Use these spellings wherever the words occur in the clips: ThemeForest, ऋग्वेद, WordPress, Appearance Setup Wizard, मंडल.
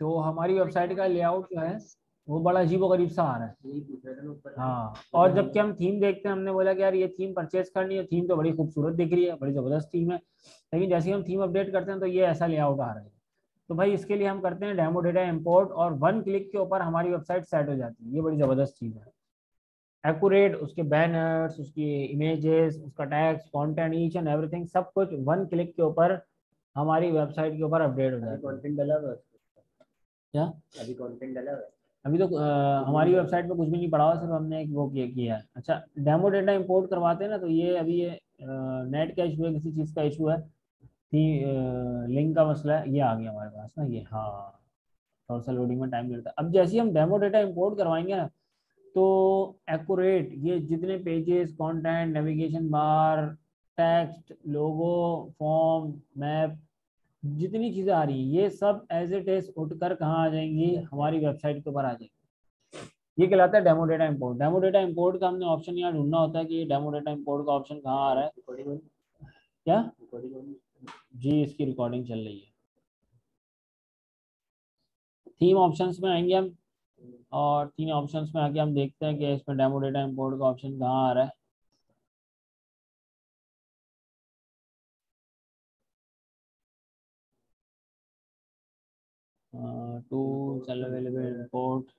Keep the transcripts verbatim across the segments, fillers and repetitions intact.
तो हमारी वेबसाइट का लेआउट जो है वो बड़ा अजीबोगरीब सा आ रहा है। हाँ, और जबकि हम थीम देखते हैं, हमने बोला कि यार ये थीम परचेज करनी है, थीम तो बड़ी खूबसूरत दिख रही है, बड़ी ज़बरदस्त थीम है, लेकिन जैसे ही हम थीम अपडेट करते हैं तो ये ऐसा लेआउट आ रहा है। तो भाई इसके लिए हम करते हैं डेमो डेटा इम्पोर्ट और वन क्लिक के ऊपर हमारी वेबसाइट सेट हो जाती है। ये बड़ी ज़बरदस्त चीज़ है, एक्यूरेट, उसके बैनर्स, उसकी इमेजेस, उसका tax, content, each and everything, सब कुछ वन क्लिक के ऊपर हमारी वेबसाइट के ऊपर अपडेट हो जाती है। कंटेंट डाला हुआ है क्या? अभी कंटेंट डाला हुआ है? अभी तो आ, हमारी वेबसाइट पे कुछ भी नहीं पड़ा हुआ, सिर्फ हमने एक वो किया है। अच्छा, डेमो डेटा इंपोर्ट करवाते हैं ना, तो ये अभी ये नेट का इशू है, किसी चीज़ का इशू है, लिंक का मसला है, ये आ गया हमारे पास ना ये। हाँ, थोड़ा सा लोडिंग में टाइम लगता है। अब जैसे ही हम डेमो डेटा इंपोर्ट करवाएंगे ना तो एक्यूरेट ये जितने pages, content, navigation bar, text, logo, form, map, जितनी चीज़ें आ रही हैं ये सब एज ए टेस्ट उठकर कहाँ आ जाएंगी? हमारी वेबसाइट के ऊपर आ जाएंगी। ये कहलाता है demo data import. Demo data import का हमने ऑप्शन यहाँ ढूंढना होता है कि डेमो डेटा इंपोर्ट का ऑप्शन कहाँ आ रहा है। क्या जी, इसकी रिकॉर्डिंग चल रही है। थीम ऑप्शंस में आएंगे हम और थीम ऑप्शंस में आके हम देखते हैं कि इसमें डेमो डेटा इंपोर्ट का ऑप्शन कहाँ आ रहा है। टू सेल अवेलेबल इंपोर्ट,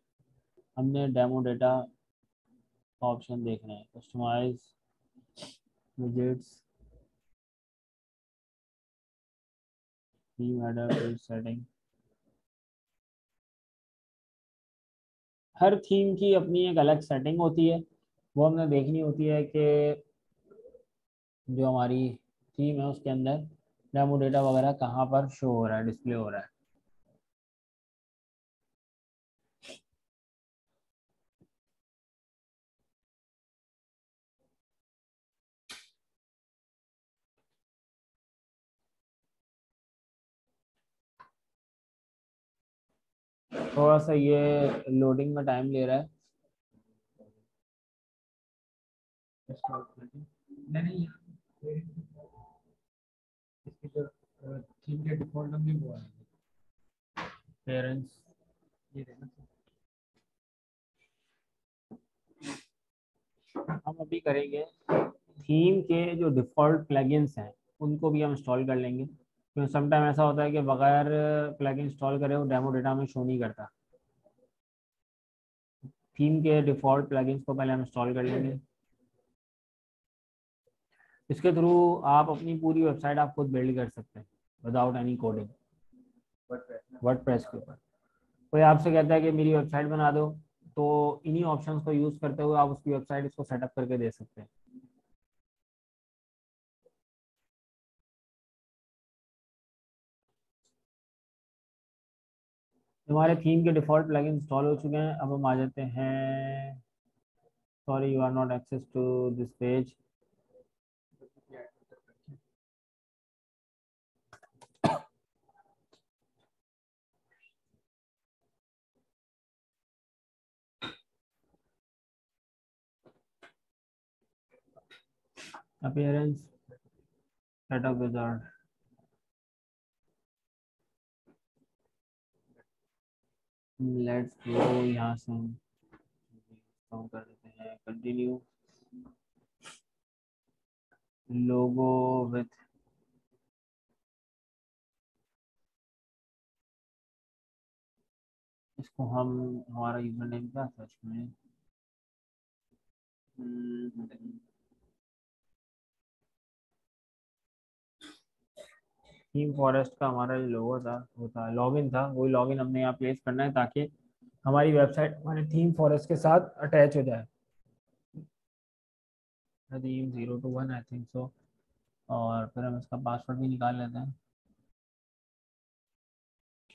हमने डेमो डेटा ऑप्शन देखना है, कस्टमाइज विजेट्स, थीम सेटिंग। हर थीम की अपनी एक अलग सेटिंग होती है, वो हमने देखनी होती है कि जो हमारी थीम है उसके अंदर डेमो डेटा वगैरह कहाँ पर शो हो रहा है, डिस्प्ले हो रहा है। थोड़ा सा ये लोडिंग में टाइम ले रहा है। नहीं इसकी जो थीम के डिफॉल्ट हमने वो है पेरेंट्स, ये देना हम अभी करेंगे। थीम के जो डिफॉल्ट प्लगइन्स हैं उनको भी हम इंस्टॉल कर लेंगे, क्योंकि समटाइम ऐसा होता है कि बगैर प्लग इंस्टॉल करे वो डेमो डेटा में शो नहीं करता। थीम के डिफ़ॉल्ट प्लगइन्स को पहले हम इंस्टॉल कर लेंगे, इसके थ्रू आप अपनी पूरी वेबसाइट आप खुद बिल्ड कर सकते हैं विदाउट एनी कोडिंग। वर्डप्रेस के ऊपर कोई आपसे कहता है कि मेरी वेबसाइट बना दो, तो इन्हीं ऑप्शंस को यूज़ करते हुए आप उसकी वेबसाइट इसको सेटअप करके दे सकते हैं। हमारे थीम के डिफ़ॉल्ट प्लगइन इंस्टॉल हो चुके हैं। अब हम आ जाते हैं, sorry you are not access to this page. Appearance setup wizard, let's go, यहाँ से हम कर देते हैं कंटिन्यू। लोगो विथ इसको हम, हमारा यूजर नेम क्या था इसमें? थीम फॉरेस्ट का हमारा लोगो था, वो था लॉगिन था, वही लॉगिन हमने यहाँ प्लेस करना है ताकि हमारी वेबसाइट हमारे थीम फॉरेस्ट के साथ अटैच हो जाए। Theme zero two one I think so, और फिर हम इसका पासवर्ड भी निकाल लेते हैं।